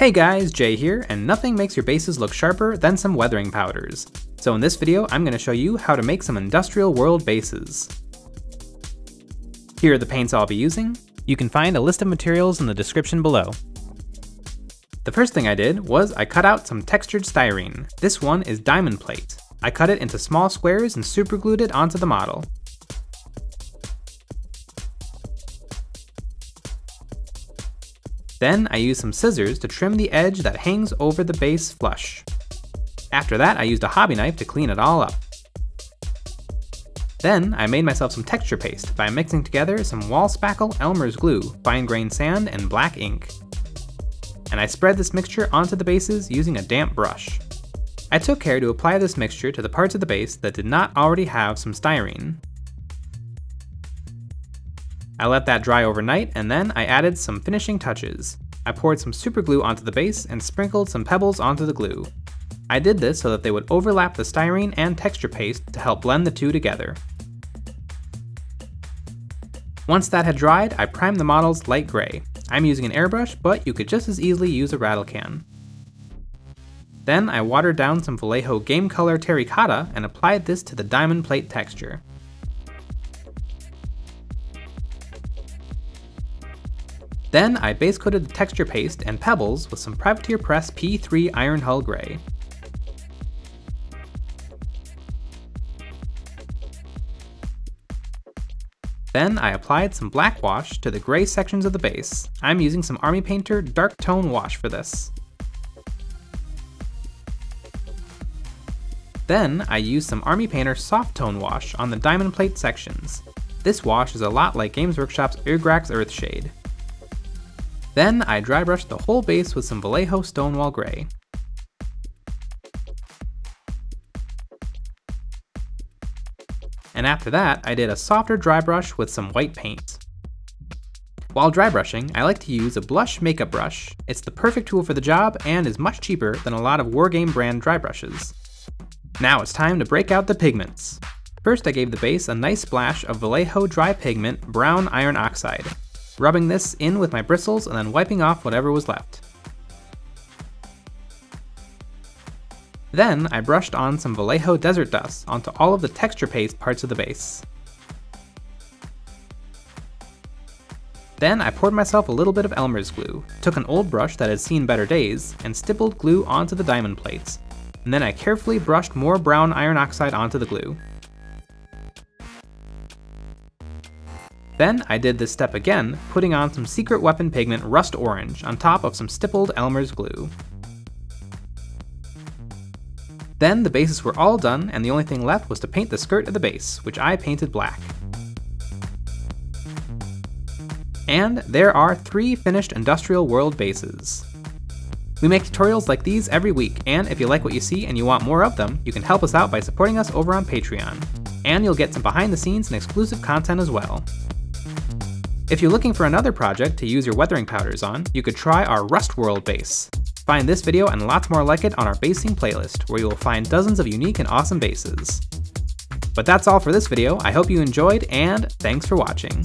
Hey guys, Jay here, and nothing makes your bases look sharper than some weathering powders. So in this video, I'm going to show you how to make some industrial world bases. Here are the paints I'll be using. You can find a list of materials in the description below. The first thing I did was I cut out some textured styrene. This one is diamond plate. I cut it into small squares and superglued it onto the model. Then I used some scissors to trim the edge that hangs over the base flush. After that, I used a hobby knife to clean it all up. Then I made myself some texture paste by mixing together some wall spackle, Elmer's glue, fine-grained sand, and black ink. And I spread this mixture onto the bases using a damp brush. I took care to apply this mixture to the parts of the base that did not already have some styrene. I let that dry overnight, and then I added some finishing touches. I poured some super glue onto the base and sprinkled some pebbles onto the glue. I did this so that they would overlap the styrene and texture paste to help blend the two together. Once that had dried, I primed the model's light gray. I'm using an airbrush, but you could just as easily use a rattle can. Then I watered down some Vallejo Game Color Terracota and applied this to the diamond plate texture. Then I base coated the texture paste and pebbles with some Privateer Press P3 Iron Hull Grey. Then I applied some black wash to the gray sections of the base. I'm using some Army Painter Dark Tone Wash for this. Then I used some Army Painter Soft Tone Wash on the diamond plate sections. This wash is a lot like Games Workshop's Urgrax Earthshade. Then I dry brushed the whole base with some Vallejo Stonewall Gray. And after that, I did a softer dry brush with some white paint. While dry brushing, I like to use a blush makeup brush. It's the perfect tool for the job and is much cheaper than a lot of Wargame brand dry brushes. Now it's time to break out the pigments. First, I gave the base a nice splash of Vallejo Dry Pigment Brown Iron Oxide, rubbing this in with my bristles and then wiping off whatever was left. Then I brushed on some Vallejo Desert Dust onto all of the texture paste parts of the base. Then I poured myself a little bit of Elmer's glue, took an old brush that had seen better days, and stippled glue onto the diamond plates, and then I carefully brushed more brown iron oxide onto the glue. Then I did this step again, putting on some secret weapon pigment rust orange on top of some stippled Elmer's glue. Then the bases were all done, and the only thing left was to paint the skirt of the base, which I painted black. And there are 3 finished industrial world bases. We make tutorials like these every week, and if you like what you see and you want more of them, you can help us out by supporting us over on Patreon. And you'll get some behind the scenes and exclusive content as well. If you're looking for another project to use your weathering powders on, you could try our Rust World base. Find this video and lots more like it on our basing playlist, where you will find dozens of unique and awesome bases. But that's all for this video. I hope you enjoyed, and thanks for watching.